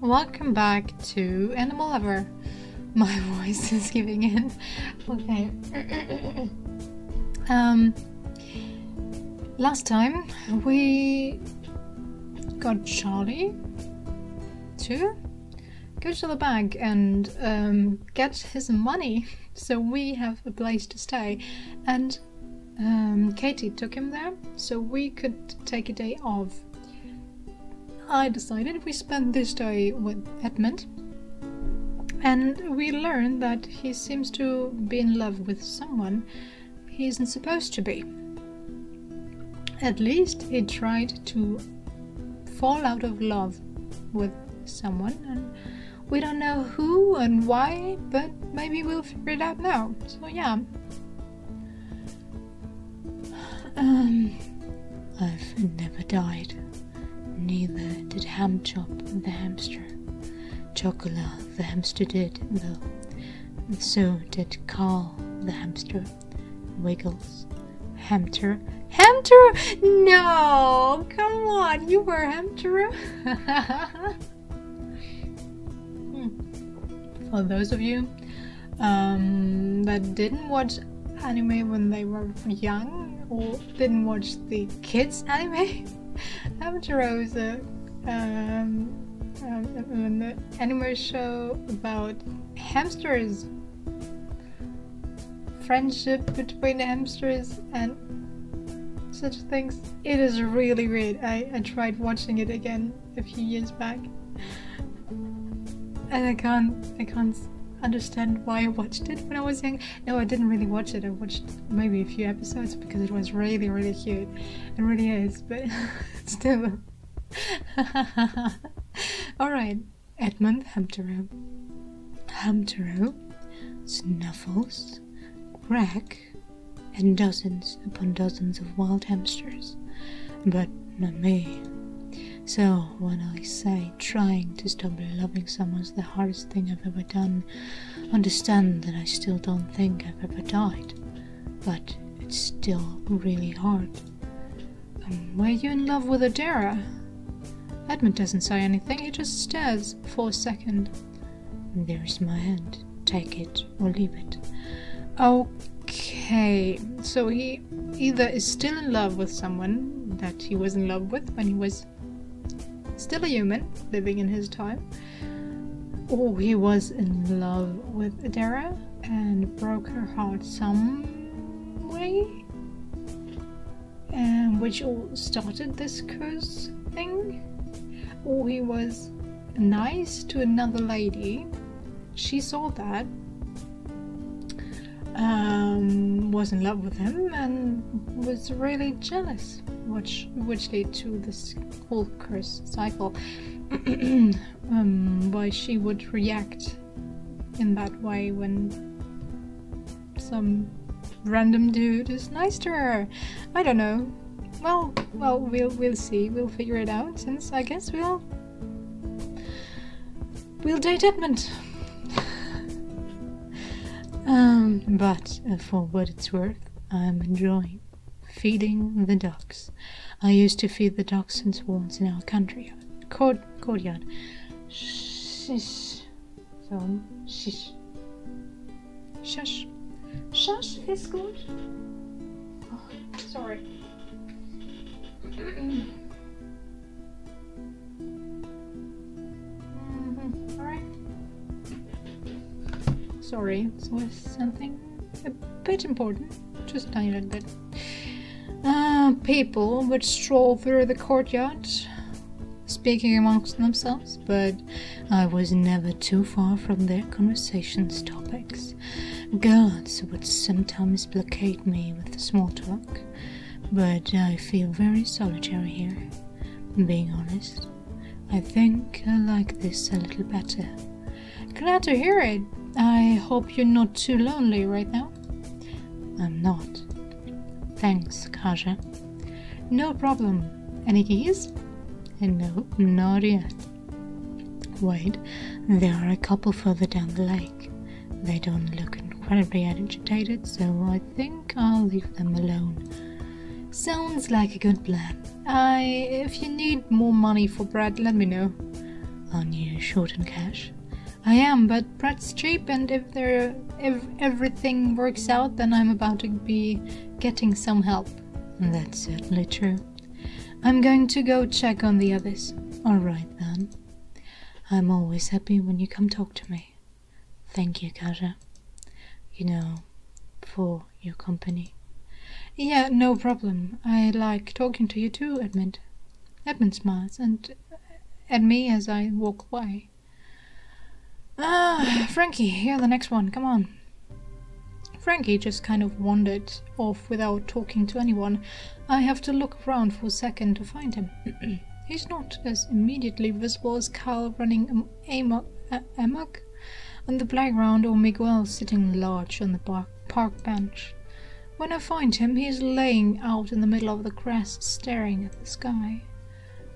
Welcome back to Animal Lover. My voice is giving in. Okay. Last time we got Charlie to go to the bank and get his money so we have a place to stay, and Katie took him there so we could take a day off. I decided we spent this day with Edmund, and we learned that he seems to be in love with someone he isn't supposed to be. At least he tried to fall out of love with someone, and we don't know who and why, but maybe we'll figure it out now. So yeah. I've never died. Neither did Hamchop the hamster. Chocola the hamster did, though. So did Carl the hamster. Wiggles. Hamter. Hamter! No! Come on! You were Hamtaro? For those of you that didn't watch anime when they were young, or didn't watch the kids' anime, Hamsterosa, an anime show about hamsters, friendship between hamsters and such things. It is really weird. I tried watching it again a few years back, and I can't understand why I watched it when I was young. No, I didn't really watch it. I watched maybe a few episodes because it was really, really cute. It really is, but still. Alright. Edmund, Hamtaro, Snuffles, Greg, and dozens upon dozens of wild hamsters. But not me. So, when I say trying to stop loving someone's the hardest thing I've ever done, understand that I still don't think I've ever died, but it's still really hard. Were you in love with Adara? Edmund doesn't say anything, he just stares for a second. There's my hand. Take it or leave it. Okay, so he either is still in love with someone that he was in love with when he was still a human living in his time, or he was in love with Adara and broke her heart some way, and which all started this curse thing, or he was nice to another lady, she saw that, was in love with him and was really jealous, which led to this whole curse cycle. Why she would react in that way when some random dude is nice to her. I don't know. Well, we'll see. We'll figure it out. Since I guess we'll date Edmund. But for what it's worth, I'm enjoying feeding the ducks. I used to feed the ducks and swans in our courtyard. Shush. So, shush. Shush. Shush is good. Oh, sorry. Sorry, it was something a bit important, just a tiny little bit. People would stroll through the courtyard, speaking amongst themselves, but I was never too far from their conversation's topics. Guards would sometimes placate me with small talk, but I feel very solitary here. Being honest, I think I like this a little better. Glad to hear it. I hope you're not too lonely right now. I'm not. Thanks, Kaja. No problem. Any keys? No, not yet. Wait, there are a couple further down the lake. They don't look incredibly agitated, so I think I'll leave them alone. Sounds like a good plan. If you need more money for bread, let me know. on you short in cash? I am, but Brett's cheap, and if everything works out, then I'm about to be getting some help. That's certainly true. I'm going to go check on the others. Alright then. I'm always happy when you come talk to me. Thank you, Kaja. You know, for your company. Yeah, no problem. I like talking to you too, Edmund. Edmund smiles and at me as I walk away. Ah, Frankie, you're the next one, come on. Frankie just kind of wandered off without talking to anyone. I have to look around for a second to find him. He's not as immediately visible as Carl running amok on the playground or Miguel sitting large on the park bench. When I find him, he's laying out in the middle of the grass staring at the sky.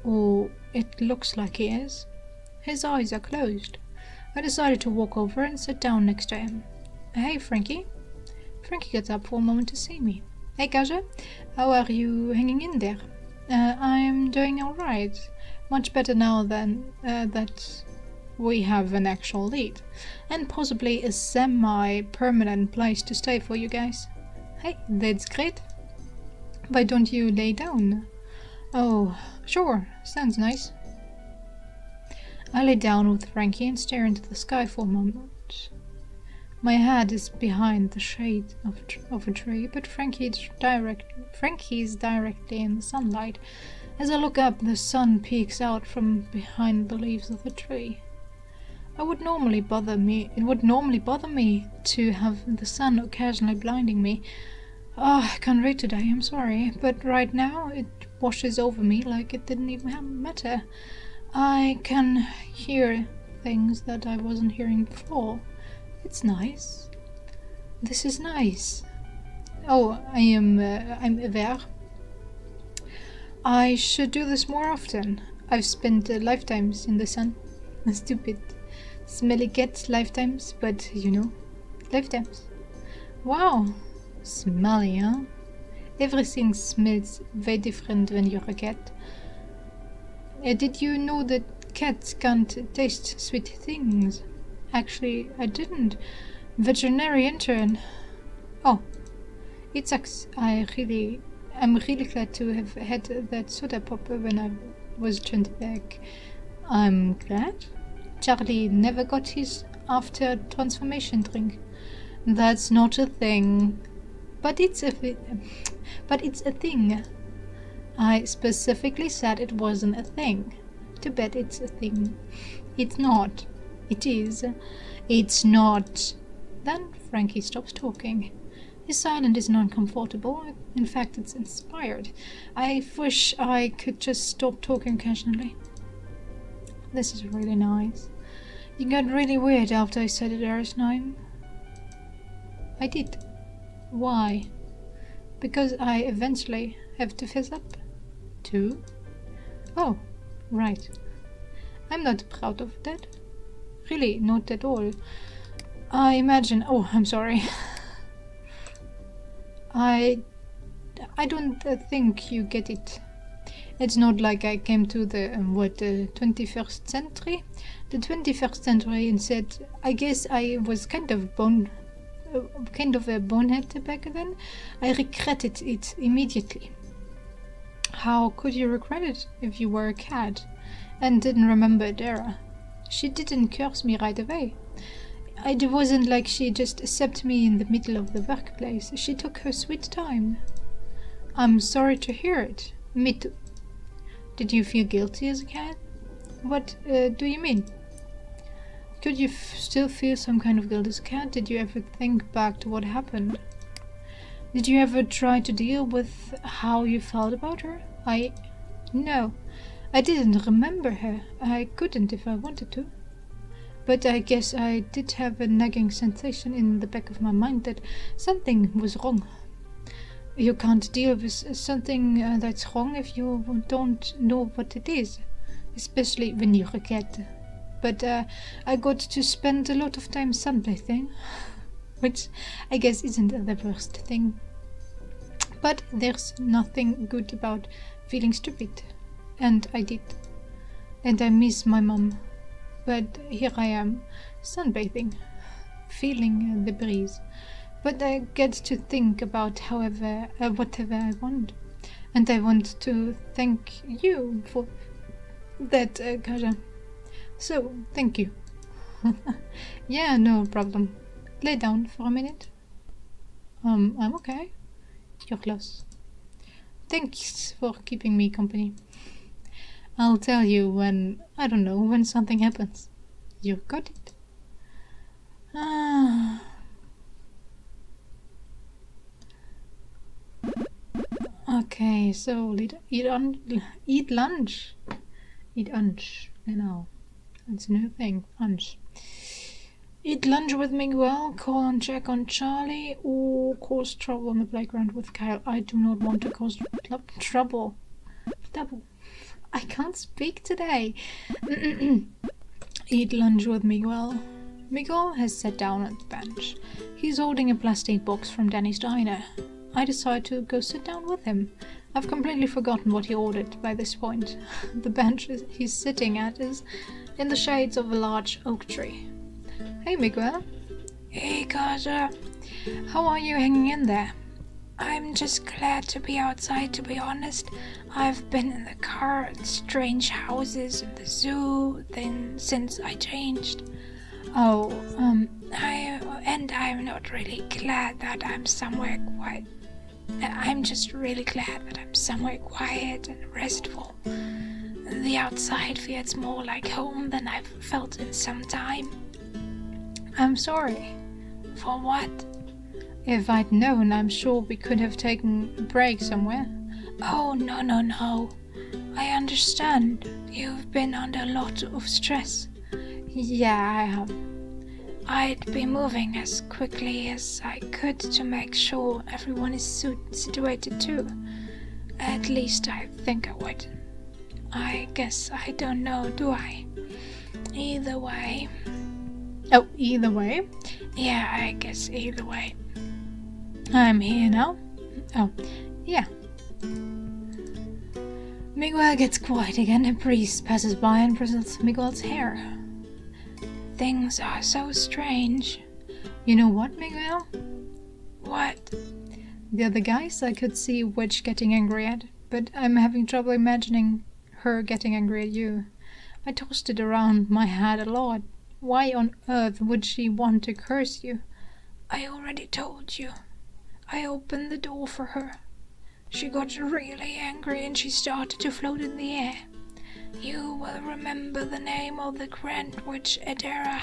Or it looks like he is. His eyes are closed. I decided to walk over and sit down next to him. Hey, Frankie. Frankie gets up for a moment to see me. Hey, Kaja. How are you hanging in there? I'm doing alright. Much better now than that we have an actual lead. And possibly a semi-permanent place to stay for you guys. Hey, that's great. Why don't you lay down? Oh, sure. Sounds nice. I lay down with Frankie and stare into the sky for a moment. My head is behind the shade of a tree, but Frankie's directly in the sunlight. As I look up, the sun peeks out from behind the leaves of the tree. It would normally bother me to have the sun occasionally blinding me. Oh, I can't read today, I'm sorry, but right now it washes over me like it didn't even matter. I can hear things that I wasn't hearing before. It's nice. This is nice. Oh, I'm aware. I should do this more often. I've spent lifetimes in the sun. Stupid, smelly cat lifetimes, but you know, lifetimes. Wow, smelly, huh? Everything smells very different when you're a cat. Did you know that cats can't taste sweet things? Actually, I didn't. Veterinary intern. Oh, it sucks. I'm really glad to have had that soda pop when I was turned back. I'm glad. Charlie never got his after transformation drink. That's not a thing. But it's a thing. I specifically said it wasn't a thing. Too bad it's a thing. It's not. It is. It's not. Then Frankie stops talking. His silence is not comfortable. In fact, it's inspired. I wish I could just stop talking occasionally. This is really nice. You got really weird after I said Adara's name. I did. Why? Because I eventually have to fess up. Two? Oh, right. I'm not proud of that. Really, not at all. I imagine... Oh, I'm sorry. I don't think you get it. It's not like I came to the, 21st century? The 21st century and said, I guess I was kind of a bonehead back then. I regretted it immediately. How could you regret it if you were a cat and didn't remember Adara? She didn't curse me right away. It wasn't like she just accepted me in the middle of the workplace. She took her sweet time. I'm sorry to hear it. Me too. Did you feel guilty as a cat? What do you mean? Could you still feel some kind of guilt as a cat? Did you ever think back to what happened? Did you ever try to deal with how you felt about her? No. I didn't remember her. I couldn't if I wanted to. But I guess I did have a nagging sensation in the back of my mind that something was wrong. You can't deal with something that's wrong if you don't know what it is, especially when you're a cat. But I got to spend a lot of time sunbathing, which I guess isn't the worst thing. But there's nothing good about feeling stupid. And I did. And I miss my mom. but here I am, sunbathing, feeling the breeze. But I get to think about whatever I want. And I want to thank you for that, Kaja. So, thank you. Yeah, no problem. Lay down for a minute. I'm okay. You're close. Thanks for keeping me company. I'll tell you when, I don't know, when something happens. You got it? Ah. Okay, so eat lunch. Eat lunch, genau. That's a new thing, lunch. Eat lunch with Miguel, call and check on Charlie, or cause trouble on the playground with Kyle. I do not want to cause trouble. Double. I can't speak today. Eat lunch with Miguel. Miguel has sat down at the bench. He's holding a plastic box from Danny's diner. I decide to go sit down with him. I've completely forgotten what he ordered by this point. The bench he's sitting at is in the shades of a large oak tree. Hey Miguel. Hey Kaja. How are you hanging in there? I'm just glad to be outside, to be honest. I've been in the car, at strange houses, at the zoo, then since I changed. Oh, I'm not really glad that I'm somewhere quiet. I'm just really glad that I'm somewhere quiet and restful. The outside feels more like home than I've felt in some time. I'm sorry. For what? If I'd known, I'm sure we could have taken a break somewhere. Oh, no, no, no. I understand. You've been under a lot of stress. Yeah, I have. I'd be moving as quickly as I could to make sure everyone is situated too. At least I think I would. I guess I don't know, do I? Either way... Oh, either way? Yeah, I guess either way. I'm here now. Oh, yeah. Miguel gets quiet again. A breeze passes by and bristles Miguel's hair. Things are so strange. You know what, Miguel? What? The other guys I could see Witch getting angry at, but I'm having trouble imagining her getting angry at you. I tossed it around my head a lot. Why on earth would she want to curse you? I already told you. I opened the door for her. She got really angry and she started to float in the air. You will remember the name of the Grand Witch, Adara.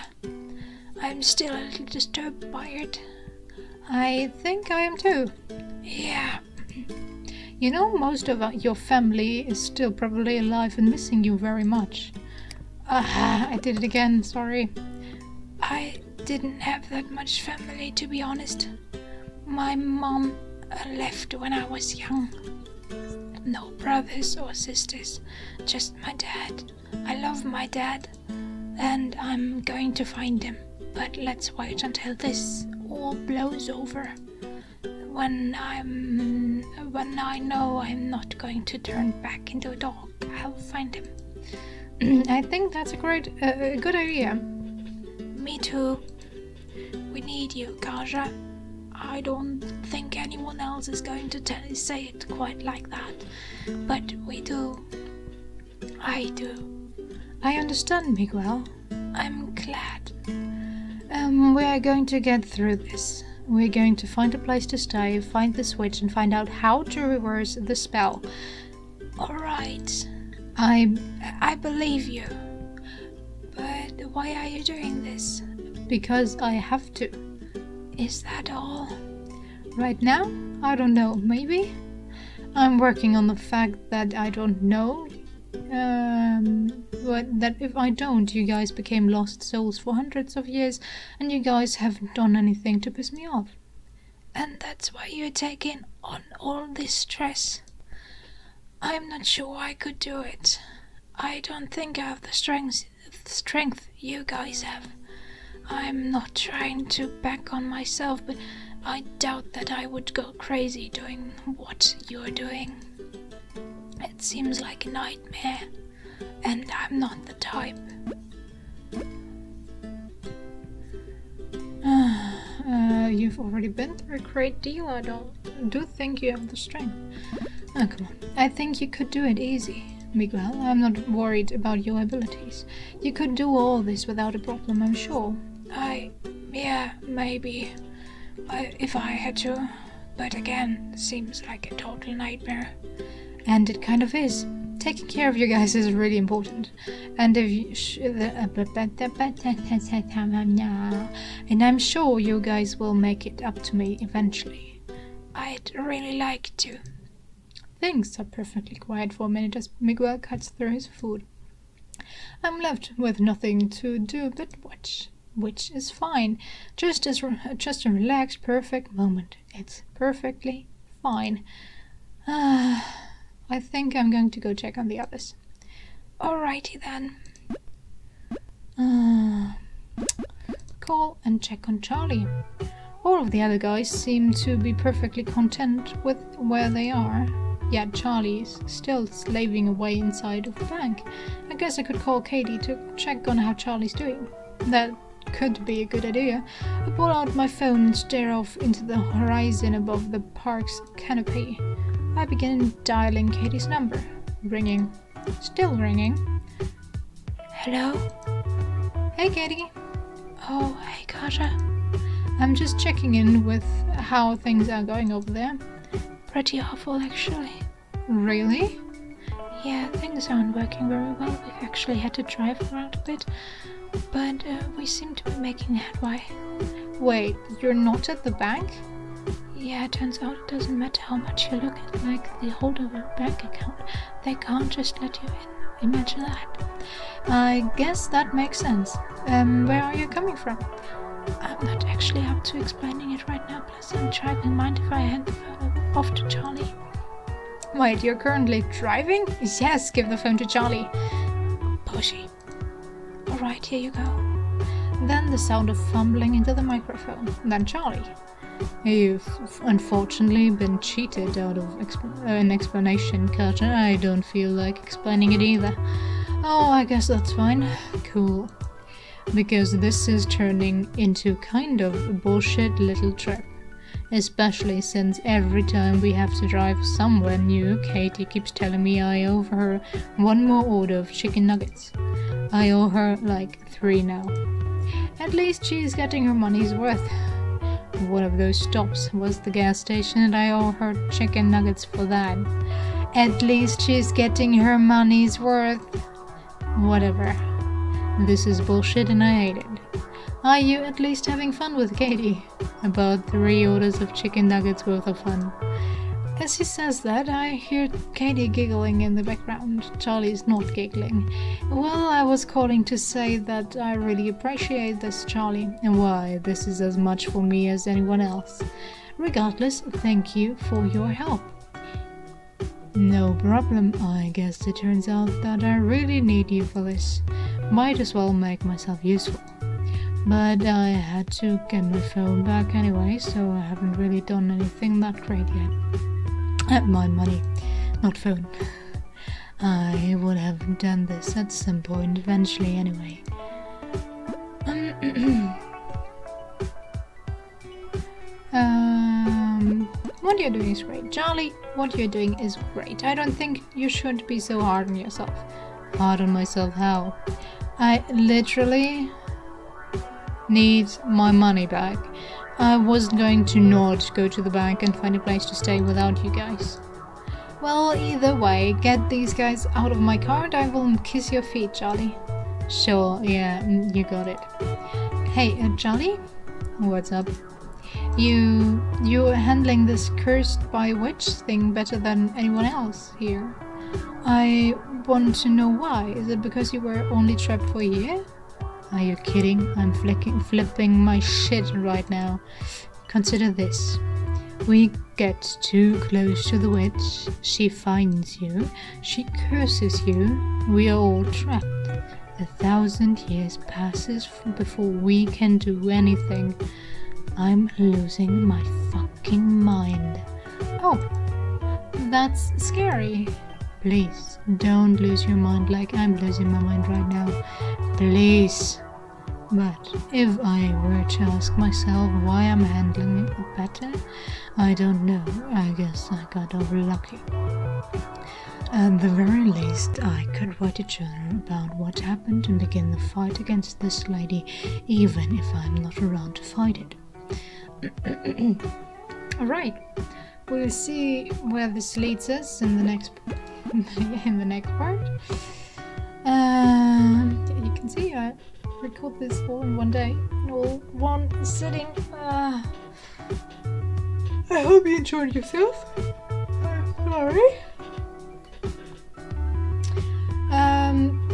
I'm still a little disturbed by it. I think I am too. Yeah. You know, most of your family is still probably alive and missing you very much. I did it again, sorry. I didn't have that much family, to be honest. My mom left when I was young. No brothers or sisters, just my dad. I love my dad, and I'm going to find him. But let's wait until this all blows over. When I know I'm not going to turn back into a dog, I'll find him. I think that's a good idea. Me too. We need you, Kaja. I don't think anyone else is going to say it quite like that, but we do. I do. I understand, Miguel. I'm glad. We're going to get through this. We're going to find a place to stay, find the switch, and find out how to reverse the spell. Alright. I believe you. But why are you doing this? Because I have to. Is that all? Right now? I don't know, maybe? I'm working on the fact that I don't know. But that if I don't, you guys became lost souls for hundreds of years and you guys haven't done anything to piss me off. And that's why you're taking on all this stress? I'm not sure I could do it. I don't think I have the strength you guys have. I'm not trying to back on myself, but I doubt that I would go crazy doing what you're doing. It seems like a nightmare, and I'm not the type. already been through a great deal. I do think you have the strength. Oh, come on. I think you could do it easy, Miguel. I'm not worried about your abilities. You could do all this without a problem, I'm sure. Yeah, maybe. If I had to. But again, seems like a total nightmare. And it kind of is. Taking care of you guys is really important. And if you and I'm sure you guys will make it up to me eventually. I'd really like to. Things are perfectly quiet for a minute as Miguel cuts through his food. I'm left with nothing to do but watch, which is fine. Just a relaxed, perfect moment. It's perfectly fine. I think I'm going to go check on the others. Alrighty then. Call and check on Charlie. All of the other guys seem to be perfectly content with where they are. Yet Charlie's still slaving away inside of the bank. I guess I could call Katie to check on how Charlie's doing. That could be a good idea. I pull out my phone and stare off into the horizon above the park's canopy. I begin dialing Katie's number. Ringing. Still ringing. Hello? Hey, Katie. Oh, hey, Kaja. I'm just checking in with how things are going over there. Pretty awful, actually. Really? Yeah, things aren't working very well. We've actually had to drive around a bit. But we seem to be making headway. Wait, you're not at the bank? Yeah, it turns out it doesn't matter how much you look at, like the holdover bank account. They can't just let you in. Imagine that. I guess that makes sense. Where are you coming from? I'm not actually up to explaining it right now, plus I'm driving. Mind if I hand the phone off to Charlie? Wait, you're currently driving? Yes, give the phone to Charlie. Pushy. Alright, here you go. Then the sound of fumbling into the microphone. Then Charlie. You've unfortunately been cheated out of an explanation, Kaja. I don't feel like explaining it either. Oh, I guess that's fine. Cool. Because this is turning into kind of a bullshit little trip. Especially since every time we have to drive somewhere new, Katie keeps telling me I owe her one more order of chicken nuggets. I owe her like 3 now. At least she's getting her money's worth. One of those stops was the gas station and I owe her chicken nuggets for that. At least she's getting her money's worth. Whatever. This is bullshit and I hate it. Are you at least having fun with Katie? About 3 orders of chicken nuggets worth of fun. As he says that, I hear Katie giggling in the background. Charlie's not giggling. Well, I was calling to say that I really appreciate this, Charlie, and why this is as much for me as anyone else. Regardless, thank you for your help. No problem. I guess it turns out that I really need you for this. Might as well make myself useful. But I had to get my phone back anyway, so I haven't really done anything that great yet. My money, not phone. I would have done this at some point eventually anyway. What you're doing is great, Charlie. What you're doing is great. I don't think you should be so hard on yourself. Hard on myself how? I literally need my money back. I was going to not go to the bank and find a place to stay without you guys. Well, either way, get these guys out of my car and I will kiss your feet, Charlie. Sure, yeah, you got it. Hey, Charlie? What's up? You're handling this cursed by witch thing better than anyone else here. I want to know why. Is it because you were only trapped for a year? Are you kidding? I'm flipping my shit right now. Consider this. We get too close to the witch. She finds you. She curses you. We are all trapped. 1,000 years passes before we can do anything. I'm losing my fucking mind. Oh, that's scary. Please, don't lose your mind like I'm losing my mind right now. Please. But if I were to ask myself why I'm handling it better, I don't know. I guess I got overlucky. At the very least, I could write a journal about what happened and begin the fight against this lady, even if I'm not around to fight it. Alright, we'll see where this leads us in the next part. You can see I record this all in one day, in all one sitting. I hope you enjoyed yourself. I'm sorry.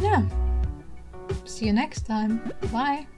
Yeah. See you next time. Bye.